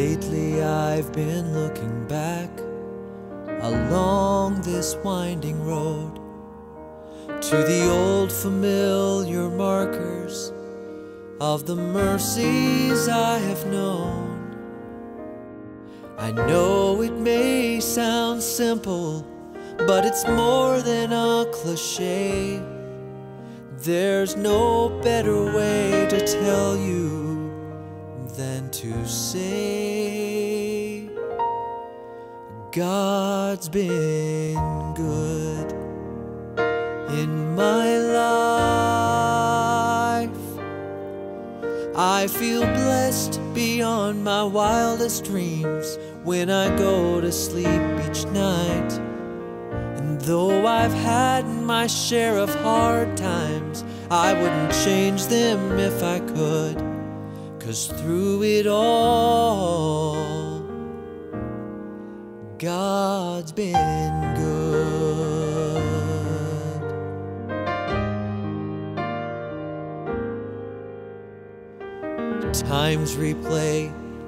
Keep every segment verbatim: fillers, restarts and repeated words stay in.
Lately I've been looking back along this winding road to the old familiar markers of the mercies I have known. I know it may sound simple, but it's more than a cliche. There's no better way to tell you than to say, God's been good in my life. I feel blessed beyond my wildest dreams when I go to sleep each night. And though I've had my share of hard times, I wouldn't change them if I could. 'Cause through it all, God's been good. Times replay,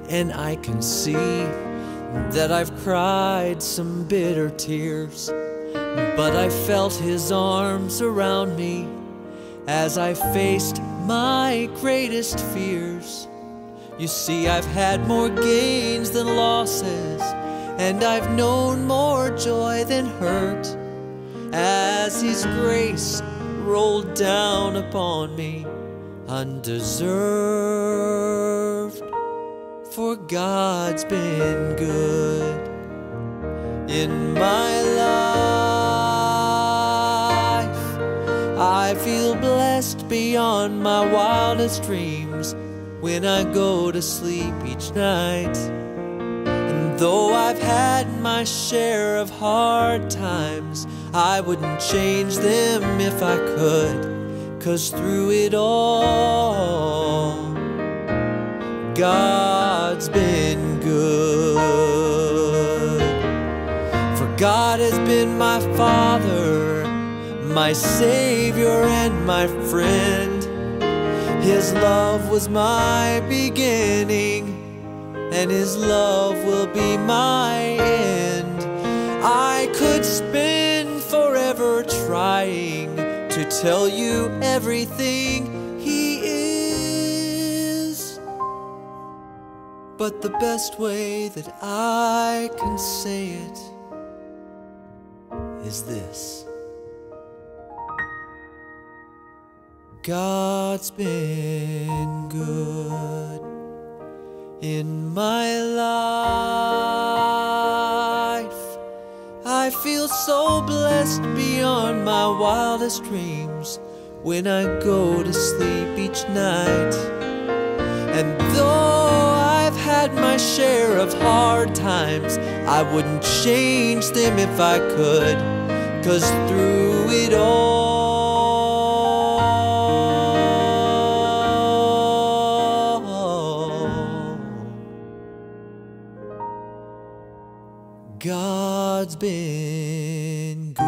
and I can see that I've cried some bitter tears, but I felt His arms around me as I faced my greatest fears. You see, I've had more gains than losses, and I've known more joy than hurt, as His grace rolled down upon me undeserved. For God's been good in my life. I feel blessed beyond my wildest dreams when I go to sleep each night. And though I've had my share of hard times, I wouldn't change them if I could. 'Cause through it all, God's been good. For God has been my Father, my Savior, and my friend. His love was my beginning, and His love will be my end. I could spend forever trying to tell you everything He is, but the best way that I can say it is this: God's been good in my life. I feel so blessed beyond my wildest dreams when I go to sleep each night. And though I've had my share of hard times, I wouldn't change them if I could. 'Cause through it all, God's been good.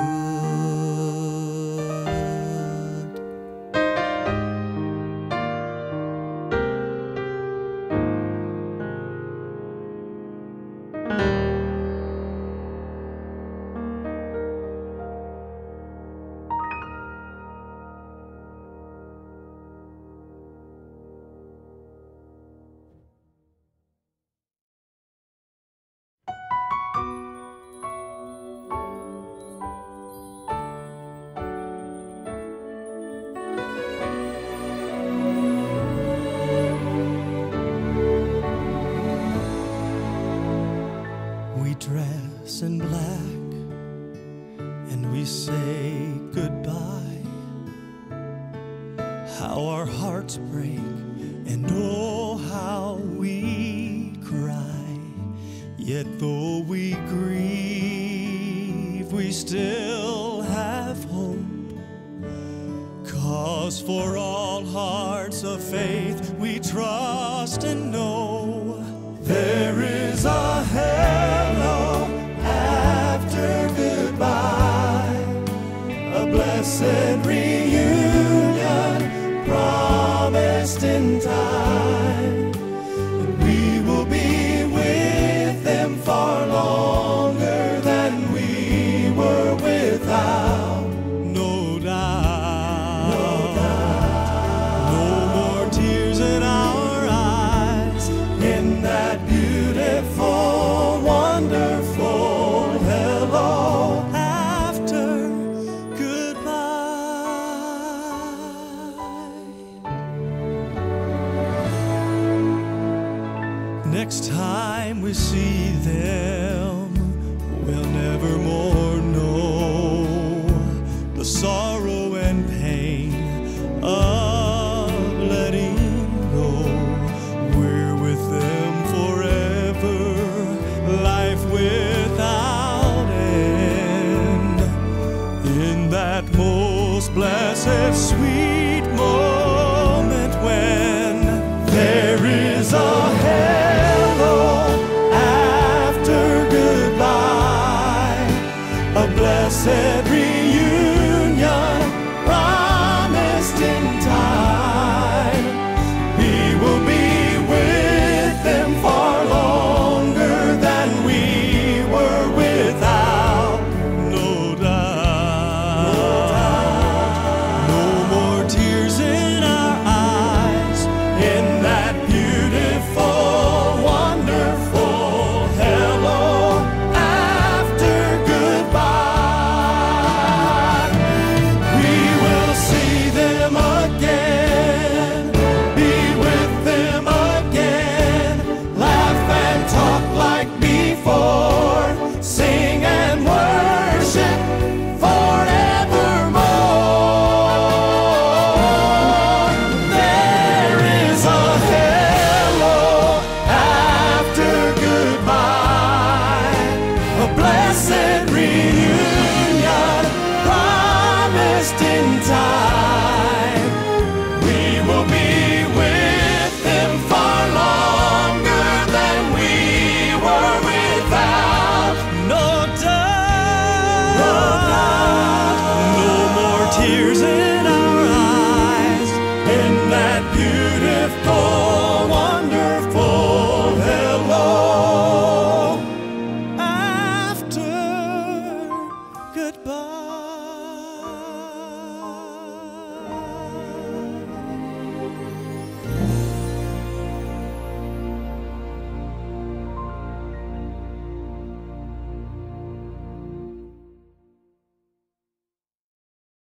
In black, and we say goodbye. How our hearts break, and oh, how we cry. Yet though we grieve, we still have hope, 'cause for all hearts of faith we trust and know there is a heaven. Blessed reunion promised in time, and we will be with next time we see them, we'll never more know the sorrow and pain of letting go. We're with them forever, life without end. In that most blessed, sweet moment when there is a blessed reunion promised in time. We will be with them far longer than we were without. No doubt, no doubt. No more tears in our eyes in that beautiful, wonderful hello after goodbye. Tears in our eyes in that beautiful